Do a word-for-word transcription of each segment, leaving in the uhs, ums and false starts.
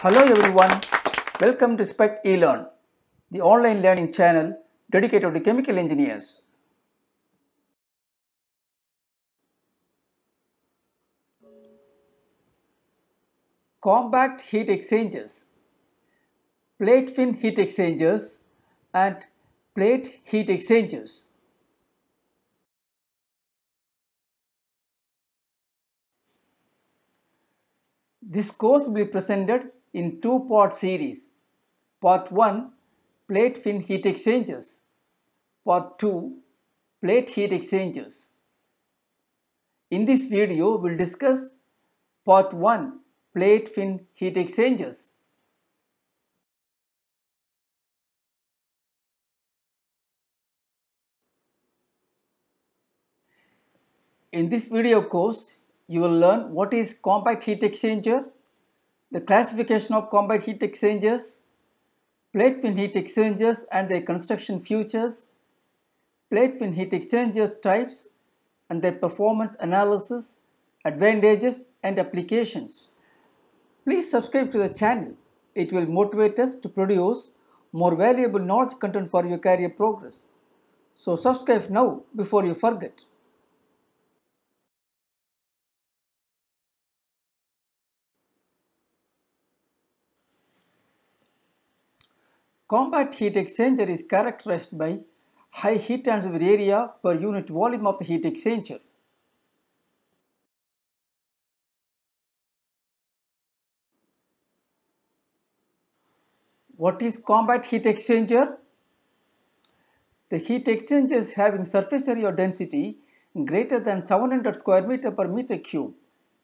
Hello everyone, welcome to SPEC e-Learn, the online learning channel dedicated to chemical engineers. Compact heat exchangers, plate fin heat exchangers and plate heat exchangers. This course will be presented in two-part series. Part one, plate fin heat exchangers. Part two, plate heat exchangers. In this video, we'll discuss Part one, plate fin heat exchangers. In this video course, you will learn what is compact heat exchanger, the classification of compact heat exchangers, plate fin heat exchangers and their construction features, plate fin heat exchangers types and their performance analysis, advantages and applications. Please subscribe to the channel. It will motivate us to produce more valuable knowledge content for your career progress. So subscribe now before you forget. Compact heat exchanger is characterized by high heat transfer area per unit volume of the heat exchanger. What is compact heat exchanger? The heat exchangers having surface area density greater than seven hundred square meter per meter cube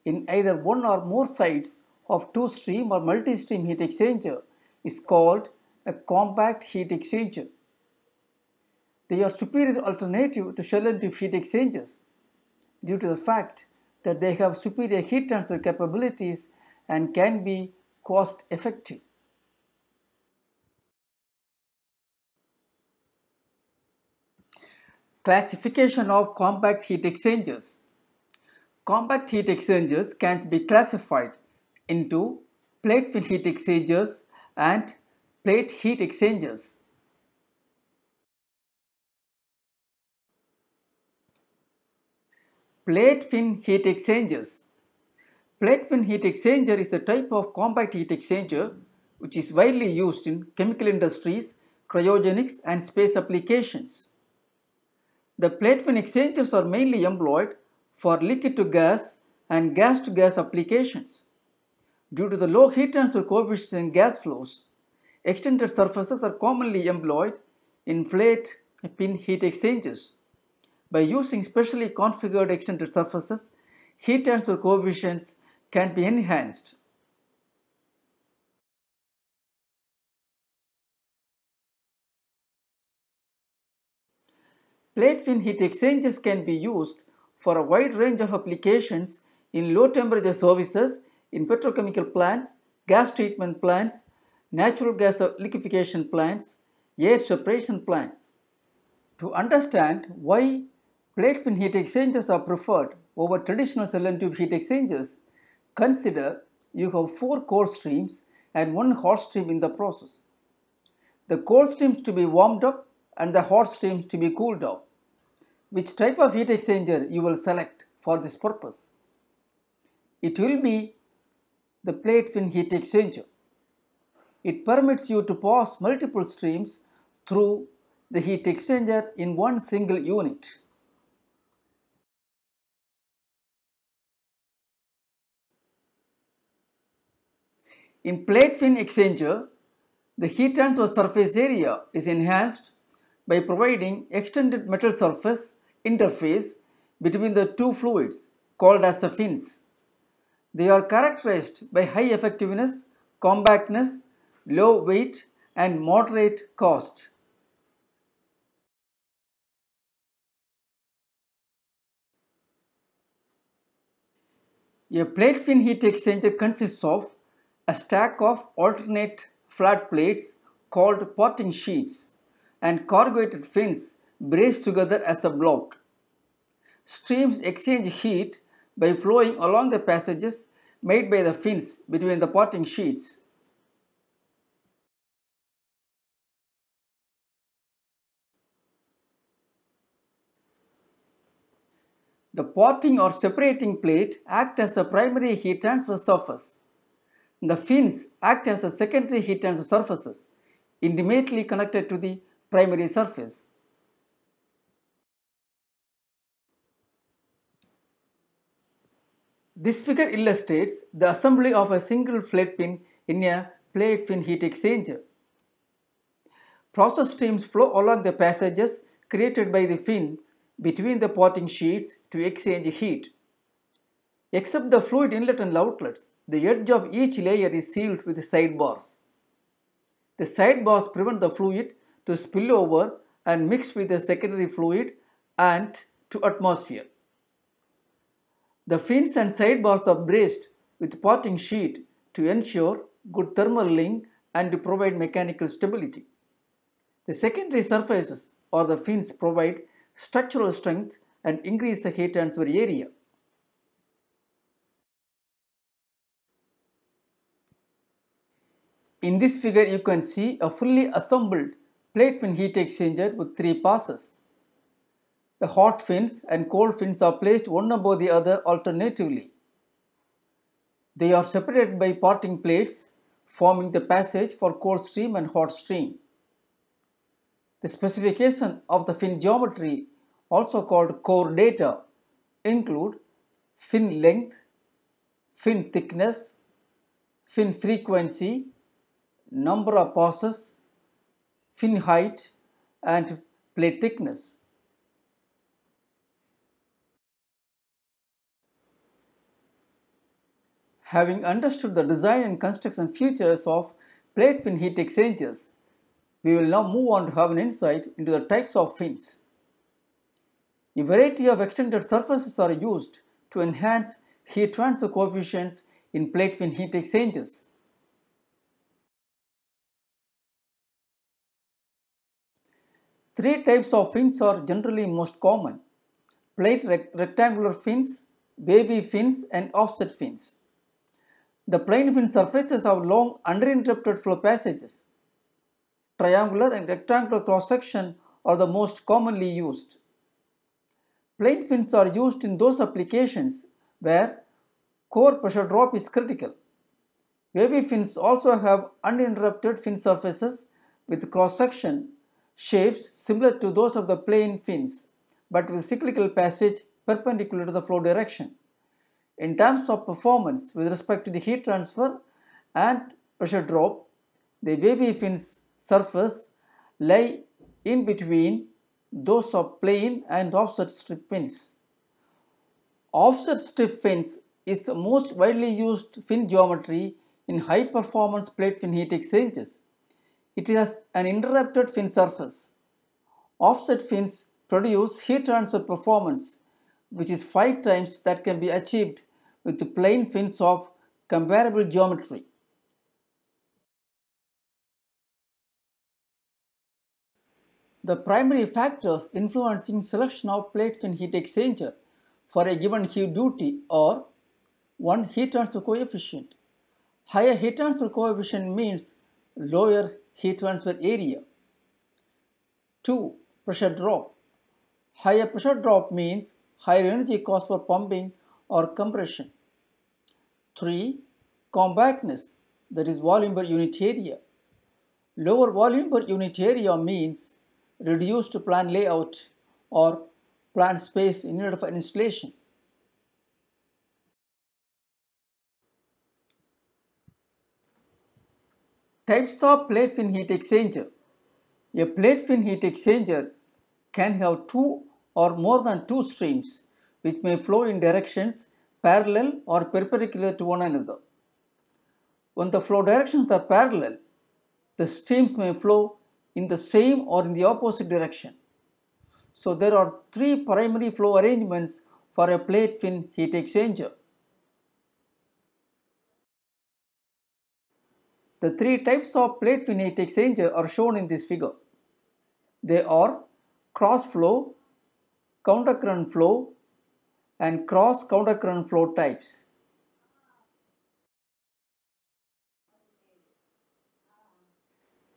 in either one or more sides of two-stream or multi-stream heat exchanger is called a compact heat exchanger. They are superior alternative to shell and tube heat exchangers due to the fact that they have superior heat transfer capabilities and can be cost effective. Classification of compact heat exchangers. Compact heat exchangers can be classified into plate fin heat exchangers and plate heat exchangers. Plate fin heat exchangers. Plate fin heat exchanger is a type of compact heat exchanger which is widely used in chemical industries, cryogenics and space applications. The plate fin exchangers are mainly employed for liquid to gas and gas to gas applications. Due to the low heat transfer coefficient in gas flows, extended surfaces are commonly employed in plate fin heat exchangers. By using specially configured extended surfaces, heat transfer coefficients can be enhanced. Plate fin heat exchangers can be used for a wide range of applications in low temperature services, in petrochemical plants, gas treatment plants, natural gas liquefaction plants, air separation plants. To understand why plate fin heat exchangers are preferred over traditional shell and tube heat exchangers, consider you have four core streams and one hot stream in the process. The cold streams to be warmed up and the hot streams to be cooled down. Which type of heat exchanger you will select for this purpose? It will be the plate fin heat exchanger. It permits you to pass multiple streams through the heat exchanger in one single unit. In plate fin exchanger, the heat transfer surface area is enhanced by providing extended metal surface interface between the two fluids called as the fins. They are characterized by high effectiveness, compactness, low weight and moderate cost. A plate fin heat exchanger consists of a stack of alternate flat plates called potting sheets and corrugated fins braced together as a block. Streams exchange heat by flowing along the passages made by the fins between the potting sheets. The parting or separating plate act as a primary heat transfer surface. The fins act as a secondary heat transfer surfaces, intimately connected to the primary surface. This figure illustrates the assembly of a single plate pin in a plate fin heat exchanger. Process streams flow along the passages created by the fins between the parting sheets to exchange heat. Except the fluid inlet and outlets, the edge of each layer is sealed with sidebars. The sidebars prevent the fluid to spill over and mix with the secondary fluid and to atmosphere. The fins and sidebars are braced with parting sheet to ensure good thermal link and to provide mechanical stability. The secondary surfaces or the fins provide structural strength and increase the heat transfer area. In this figure, you can see a fully assembled plate fin heat exchanger with three passes. The hot fins and cold fins are placed one above the other alternatively. They are separated by parting plates, forming the passage for cold stream and hot stream. The specification of the fin geometry, also called core data, include fin length, fin thickness, fin frequency, number of passes, fin height, and plate thickness. Having understood the design and construction features of plate fin heat exchangers, we will now move on to have an insight into the types of fins. A variety of extended surfaces are used to enhance heat transfer coefficients in plate fin heat exchangers. Three types of fins are generally most common: plate rect rectangular fins, wavy fins, and offset fins. The plane fin surfaces have long uninterrupted flow passages. Triangular and rectangular cross-section are the most commonly used. Plane fins are used in those applications where core pressure drop is critical. Wavy fins also have uninterrupted fin surfaces with cross-section shapes similar to those of the plane fins, but with cyclical passage perpendicular to the flow direction. In terms of performance with respect to the heat transfer and pressure drop, the wavy fins surface lie in between those of plane and offset strip fins. Offset strip fins is the most widely used fin geometry in high performance plate fin heat exchangers. It has an interrupted fin surface. Offset fins produce heat transfer performance which is five times that can be achieved with the plane fins of comparable geometry. The primary factors influencing selection of plate fin heat exchanger for a given heat duty are: one Heat transfer coefficient. Higher heat transfer coefficient means lower heat transfer area. two Pressure drop. Higher pressure drop means higher energy cost for pumping or compression. three Compactness, that is volume per unit area. Lower volume per unit area means reduced plant layout or plant space in need for installation. Types of plate fin heat exchanger. A plate fin heat exchanger can have two or more than two streams which may flow in directions parallel or perpendicular to one another. When the flow directions are parallel, the streams may flow in the same or in the opposite direction. So there are three primary flow arrangements for a plate fin heat exchanger. The three types of plate fin heat exchanger are shown in this figure. They are cross flow, countercurrent flow, and cross countercurrent flow types.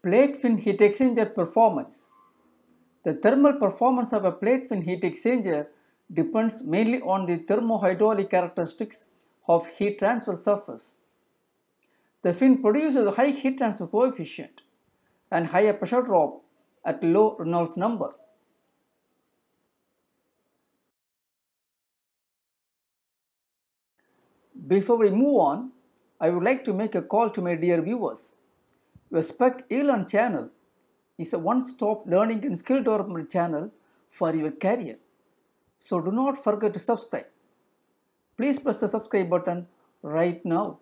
Plate fin heat exchanger performance. The thermal performance of a plate fin heat exchanger depends mainly on the thermohydraulic characteristics of heat transfer surface. The fin produces a high heat transfer coefficient and higher pressure drop at low Reynolds number. Before we move on, I would like to make a call to my dear viewers. Your SPEC e-Learn channel is a one-stop learning and skill development channel for your career. So do not forget to subscribe. Please press the subscribe button right now.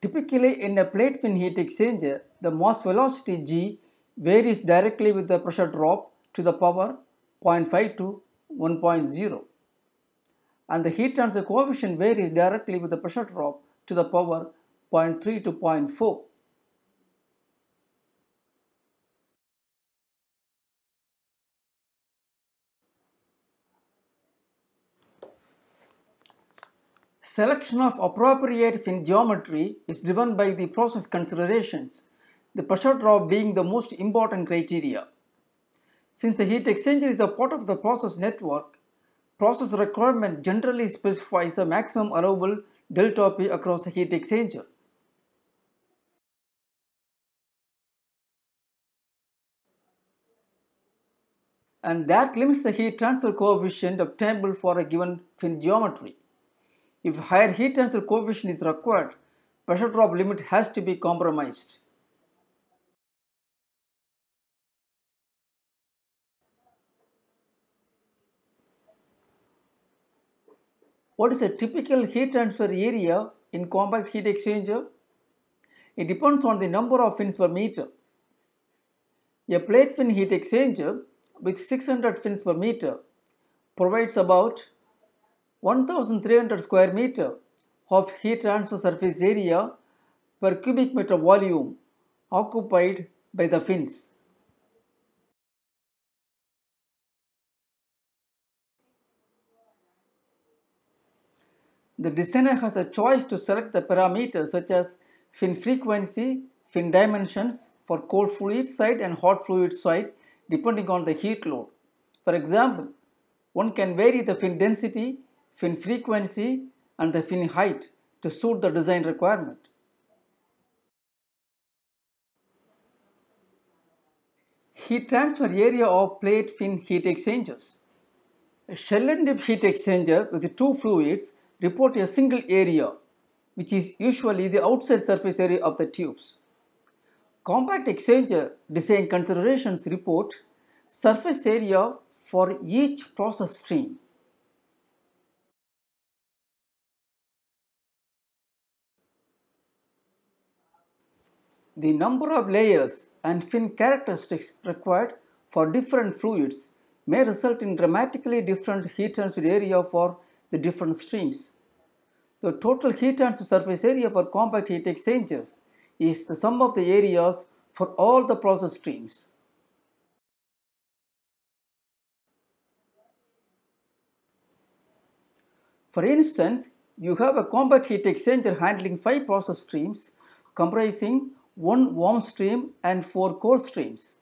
Typically in a plate fin heat exchanger, the mass velocity G varies directly with the pressure drop to the power zero point five to one point zero, and the heat transfer coefficient varies directly with the pressure drop to the power zero point three to zero point four. Selection of appropriate fin geometry is driven by the process considerations, the pressure drop being the most important criteria. Since the heat exchanger is a part of the process network, process requirement generally specifies a maximum allowable delta P across a heat exchanger. And that limits the heat transfer coefficient obtainable for a given fin geometry. If higher heat transfer coefficient is required, pressure drop limit has to be compromised. What is a typical heat transfer area in compact heat exchanger? It depends on the number of fins per meter. A plate fin heat exchanger with six hundred fins per meter provides about one thousand three hundred square meter of heat transfer surface area per cubic meter volume occupied by the fins. The designer has a choice to select the parameters such as fin frequency, fin dimensions for cold fluid side and hot fluid side depending on the heat load. For example, one can vary the fin density, fin frequency and the fin height to suit the design requirement. Heat transfer area of plate fin heat exchangers. A shell and dip heat exchanger with two fluids report a single area, which is usually the outside surface area of the tubes. Compact exchanger design considerations report surface area for each process stream. The number of layers and fin characteristics required for different fluids may result in dramatically different heat transfer area for the different streams. The total heat transfer surface area for compact heat exchangers is the sum of the areas for all the process streams. For instance, you have a compact heat exchanger handling five process streams comprising one warm stream and four cold streams.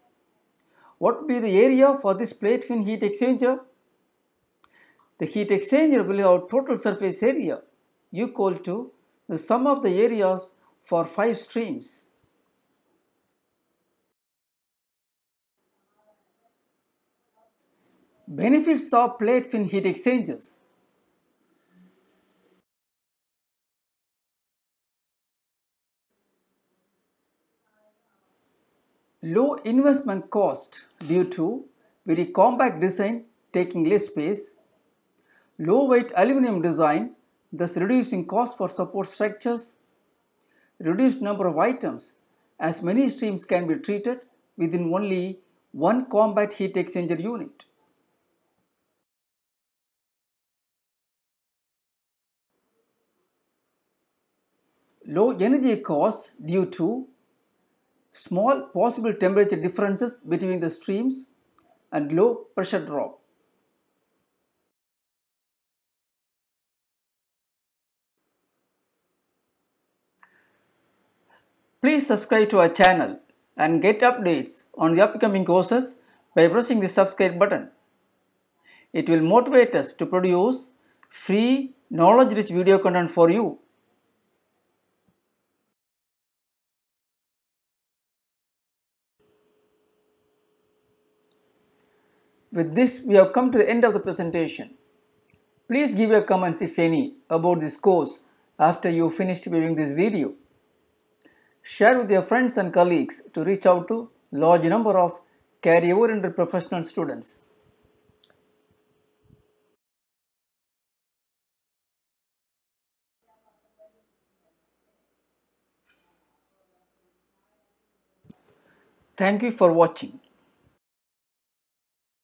What will be the area for this plate fin heat exchanger? The heat exchanger will have total surface area equal to the sum of the areas for five streams. Benefits of plate fin heat exchangers. Low investment cost due to very compact design taking less space, low weight aluminum design thus reducing cost for support structures, reduced number of items as many streams can be treated within only one compact heat exchanger unit. Low energy costs due to small possible temperature differences between the streams and low pressure drop. Please subscribe to our channel. and get updates on the upcoming courses by pressing the subscribe button. It will motivate us to produce free, knowledge-rich video content for you. With this, we have come to the end of the presentation. Please give your comments, if any, about this course after you finished viewing this video. Share with your friends and colleagues to reach out to large number of career-oriented professional students. Thank you for watching.